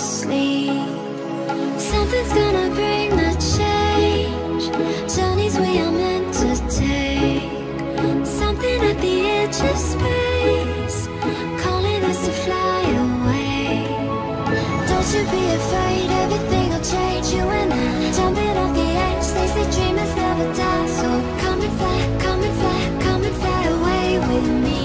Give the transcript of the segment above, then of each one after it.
sleep. Something's gonna bring the change. Journeys we are meant to take. Something at the edge of space, calling us to fly away. Don't you be afraid, everything will change. You and I, jumping off the edge. They say dreamers never die. So come and fly, come and fly, come and fly away with me.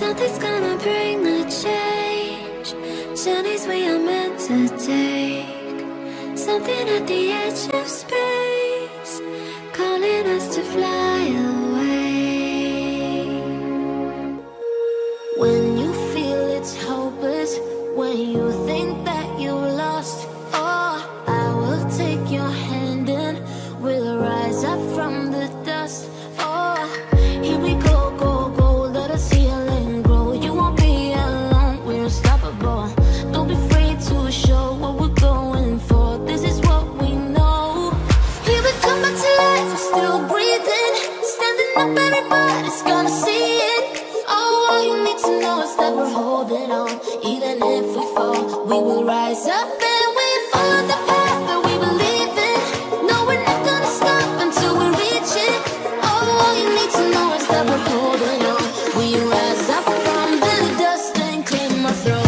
Something's gonna bring the change. Journeys we are meant to take. Something at the edge of space, calling us to fly away. When you feel it's hopeless, when you think that you lost, oh, I will take your hand and we'll rise up from the dust. Oh, here we go, go, go. Let us heal and grow. You won't be alone, we're unstoppable. Don't be afraid to show what we're going for. This is what we know. Here we come back to life, we're still breathing. Standing up, everybody's gonna see it. Oh, all you need to know is that we're holding on. Even if we fall, we will rise up and we follow the path that we believe in. No, we're not gonna stop until we reach it. Oh, all you need to know is that we're holding on. We rise up from the dust and clean my throat.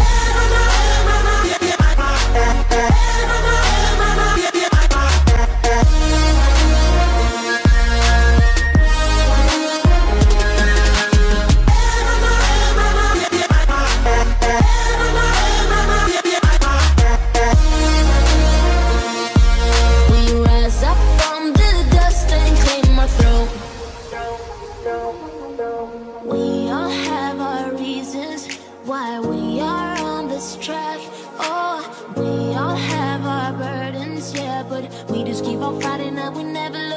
Why we are on this track. Oh, we all have our burdens, yeah, but we just keep on fighting that we never